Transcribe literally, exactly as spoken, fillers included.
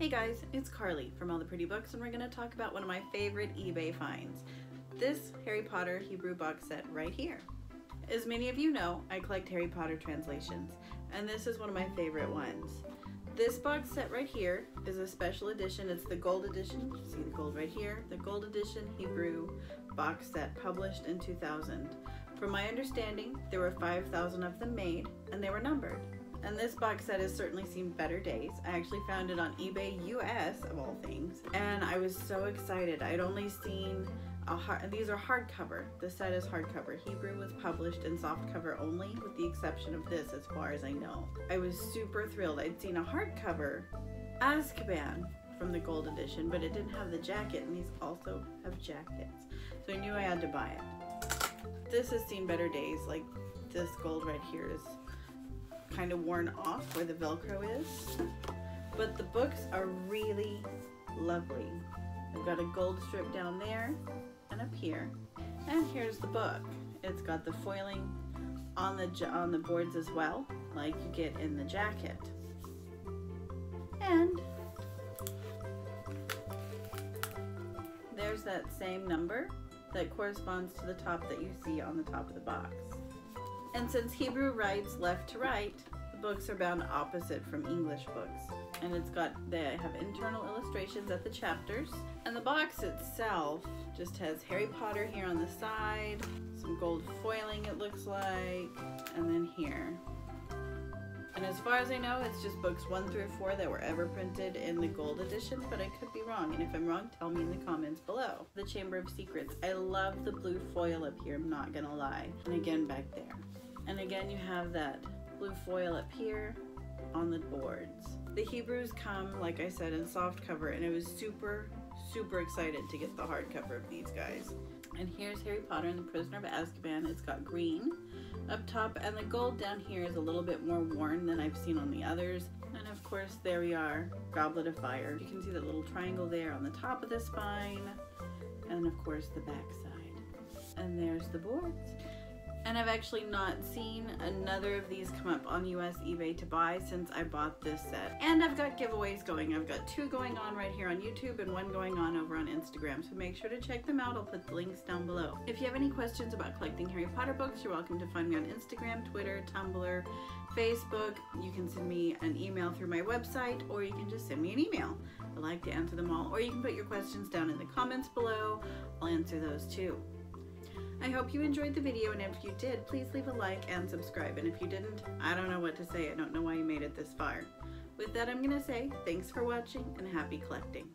Hey guys, it's Carly from All The Pretty Books, and we're going to talk about one of my favorite eBay finds, this Harry Potter Hebrew box set right here. As many of you know, I collect Harry Potter translations, and this is one of my favorite ones. This box set right here is a special edition. It's the gold edition. You see the gold right here, the gold edition Hebrew box set published in two thousand. From my understanding, there were five thousand of them made, and they were numbered. And this box set has certainly seen better days. I actually found it on eBay U S, of all things, and I was so excited. I'd only seen, a hard, these are hardcover. The set is hardcover. Hebrew was published in softcover only, with the exception of this, as far as I know. I was super thrilled. I'd seen a hardcover Azkaban from the gold edition, but it didn't have the jacket, and these also have jackets. So I knew I had to buy it. This has seen better days. Like, this gold right here is kind of worn off where the Velcro is, but the books are really lovely. I've got a gold strip down there and up here, and here's the book. It's got the foiling on the on the boards as well, like you get in the jacket. And there's that same number that corresponds to the top that you see on the top of the box. And since Hebrew writes left to right, the books are bound opposite from English books. And it's got, they have internal illustrations at the chapters. And the box itself just has Harry Potter here on the side, some gold foiling it looks like, and then here. And as far as I know, it's just books one through four that were ever printed in the gold edition, but I could be wrong. And if I'm wrong, tell me in the comments below. The Chamber of Secrets. I love the blue foil up here, I'm not gonna lie. And again back there. And again, you have that blue foil up here on the boards. The Hebrews come, like I said, in softcover, and I was super, super excited to get the hardcover of these guys. And here's Harry Potter and the Prisoner of Azkaban. It's got green up top, and the gold down here is a little bit more worn than I've seen on the others. And of course, there we are, Goblet of Fire. You can see that little triangle there on the top of the spine, and of course, the back side. And there's the boards. And I've actually not seen another of these come up on U S eBay to buy since I bought this set. And I've got giveaways going. I've got two going on right here on YouTube and one going on over on Instagram. So make sure to check them out. I'll put the links down below. If you have any questions about collecting Harry Potter books, you're welcome to find me on Instagram, Twitter, Tumblr, Facebook. You can send me an email through my website, or you can just send me an email. I like to answer them all. Or you can put your questions down in the comments below. I'll answer those too. I hope you enjoyed the video, and if you did, please leave a like and subscribe. And if you didn't, I don't know what to say. I don't know why you made it this far. With that, I'm going to say thanks for watching and happy collecting.